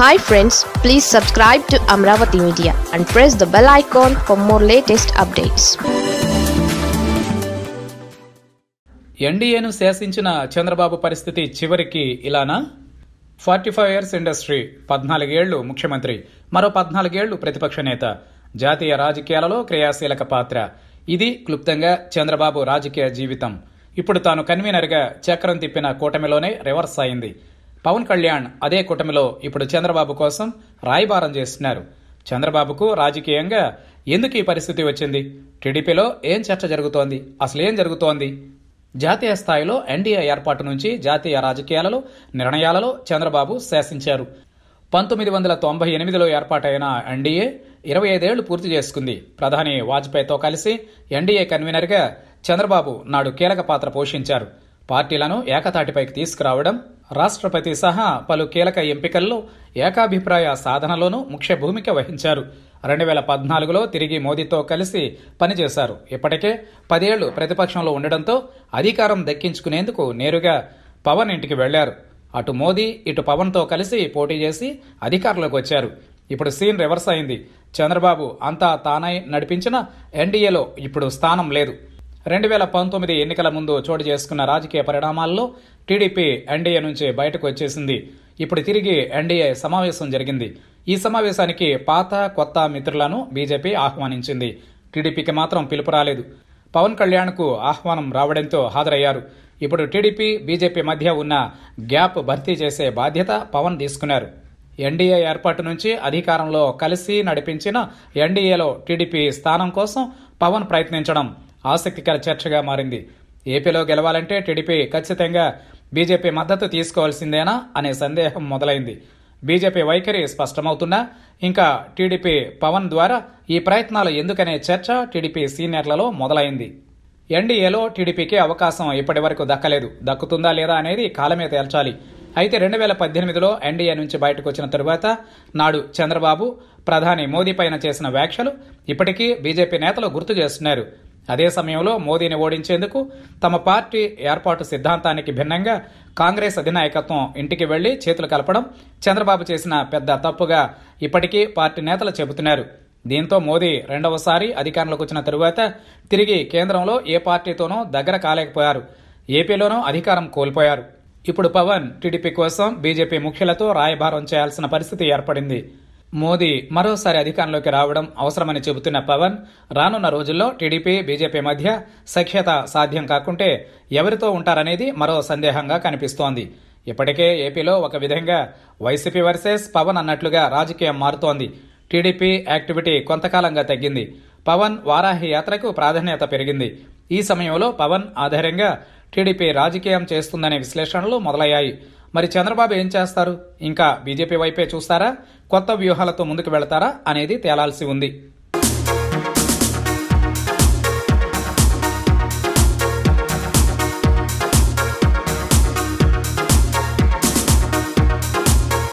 Hi friends, please subscribe to Amravati Media and press the bell icon for more latest updates. NDAను శాసించిన Chandrababu పరిస్థితి చివరికి ఇలానా? 45 years industry, 14 ఏళ్లు ముఖ్యమంత్రి, మరో 14 ఏళ్లు ప్రతిపక్ష నేత, జాతీయ రాజకీయాలలో క్రియాశీలక పాత్ర. ఇది క్లుప్తంగా చంద్రబాబు రాజకీయ జీవితం. ఇప్పుడు తాను కన్వీనర్గా చక్రం తిప్పిన కూటమిలోనే రివర్స్ అయింది. పవన్ కళ్యాణ్ అదే కూటమిలో ఇప్పుడు చంద్రబాబు కోసం రాయబారం చేస్తున్నారు. చంద్రబాబుకు రాజకీయంగా ఎందుకు ఈ పరిస్థితి వచ్చింది? టీడీపీలో ఏం చర్చ జరుగుతోంది? అసలేం జరుగుతోంది? జాతీయ స్థాయిలో ఎన్డీఏ ఏర్పాటు నుంచి జాతీయ రాజకీయాలలో నిర్ణయాలలో చంద్రబాబు శాసించారు. 1998లో ఏర్పాటైన ఎన్డీఏ 25 ఏళ్లు పూర్తి చేసుకుంది. ప్రధాని వాజ్పేయితో కలిసి ఎన్డీఏ కన్వీనర్గా చంద్రబాబు నాడు కీలక పాత్ర పోషించారు. పార్టీలను ఏకతాటిపైకి తీసుకురావడం, రాష్ట్రపతి సహా పలు కీలక ఎంపికల్లో ఏకాభిప్రాయ సాధనలోనూ ముఖ్య భూమిక వహించారు. 2014లో తిరిగి మోదీతో కలిసి పనిచేశారు. ఇప్పటికే 10 ఏళ్లు ప్రతిపక్షంలో ఉండడంతో అధికారం దక్కించుకునేందుకు నేరుగా పవన్ ఇంటికి వెళ్లారు. అటు మోదీ ఇటు పవన్తో కలిసి పోటీ చేసి అధికారంలోకి వచ్చారు. ఇప్పుడు సీన్ రివర్స్ అయింది. చంద్రబాబు అంతా తానై నడిపించిన ఎన్డీఏలో ఇప్పుడు స్థానం లేదు. 2019 ఎన్నికల ముందు చోటు చేసుకున్న రాజకీయ పరిణామాల్లో టీడీపీ ఎన్డీఏ నుంచి బయటకు వచ్చేసింది. ఇప్పుడు తిరిగి ఎన్డీఏ సమావేశం జరిగింది. ఈ సమావేశానికి పాత కొత్త మిత్రులను బీజేపీ ఆహ్వానించింది. టీడీపీకి మాత్రం పిలుపు రాలేదు. పవన్ కళ్యాణ్కు ఆహ్వానం రావడంతో హాజరయ్యారు. ఇప్పుడు టీడీపీ బీజేపీ మధ్య ఉన్న గ్యాప్ భర్తీ చేసే బాధ్యత పవన్ తీసుకున్నారు. ఎన్డీఏ ఏర్పాటు నుంచి అధికారంలో కలిసి నడిపించిన ఎన్డీఏలో టీడీపీ స్థానం కోసం పవన్ ప్రయత్నించడం ఆసక్తికర చర్చగా మారింది. ఏపీలో గెలవాలంటే టీడీపీ ఖచ్చితంగా బీజేపీ మద్దతు తీసుకోవాల్సిందేనా అనే సందేహం మొదలైంది. బీజేపీ వైఖరి స్పష్టమవుతున్నా ఇంకా టీడీపీ పవన్ ద్వారా ఈ ప్రయత్నాలు ఎందుకనే చర్చ టీడీపీ సీనియర్లలో మొదలైంది. ఎన్డీఏలో టీడీపీకి అవకాశం ఇప్పటి వరకు దక్కలేదు. దక్కుతుందా లేదా అనేది కాలమే తేల్చాలి. అయితే 2018లో ఎన్డీఏ నుంచి బయటకు వచ్చిన తరువాత నాడు చంద్రబాబు ప్రధాని మోదీ పైన చేసిన వ్యాఖ్యలు ఇప్పటికీ బీజేపీ నేతలు గుర్తు చేస్తున్నారు. అదే సమయంలో మోదీని ఓడించేందుకు తమ పార్టీ ఏర్పాటు సిద్ధాంతానికి భిన్నంగా కాంగ్రెస్ అధినాయకత్వం ఇంటికి వెళ్లి చేతులు కలపడం చంద్రబాబు చేసిన పెద్ద తప్పుగా ఇప్పటికీ పార్టీ నేతలు చెబుతున్నారు. దీంతో మోదీ రెండవసారి అధికారంలోకి వచ్చిన తరువాత తిరిగి కేంద్రంలో ఏ పార్టీతోనూ దగ్గర కాలేకపోయారు. ఏపీలోనూ అధికారం కోల్పోయారు. ఇప్పుడు పవన్ టీడీపీ కోసం బీజేపీ ముఖ్యులతో రాయబారం చేయాల్సిన పరిస్థితి ఏర్పడింది. మోదీ మరోసారి అధికారంలోకి రావడం అవసరమని చెబుతున్న పవన్ రానున్న రోజుల్లో టీడీపీ బీజేపీ మధ్య సఖ్యత సాధ్యం కాకుంటే ఎవరితో ఉంటారనేది మరో సందేహంగా కనిపిస్తోంది. ఇప్పటికే ఏపీలో ఒక విధంగా వైసీపీ వర్సెస్ పవన్ అన్నట్లుగా రాజకీయం మారుతోంది. టీడీపీ యాక్టివిటీ కొంతకాలంగా తగ్గింది. పవన్ వారాహి యాత్రకు ప్రాధాన్యత పెరిగింది. ఈ సమయంలో పవన్ ఆధారంగా టీడీపీ రాజకీయం చేస్తుందనే విశ్లేషణలు మొదలయ్యాయి. మరి చంద్రబాబు ఏం చేస్తారు? ఇంకా బీజేపీ వైపే చూస్తారా? కొత్త వ్యూహాలతో ముందుకు వెళతారా అనేది తేలాల్సి ఉంది.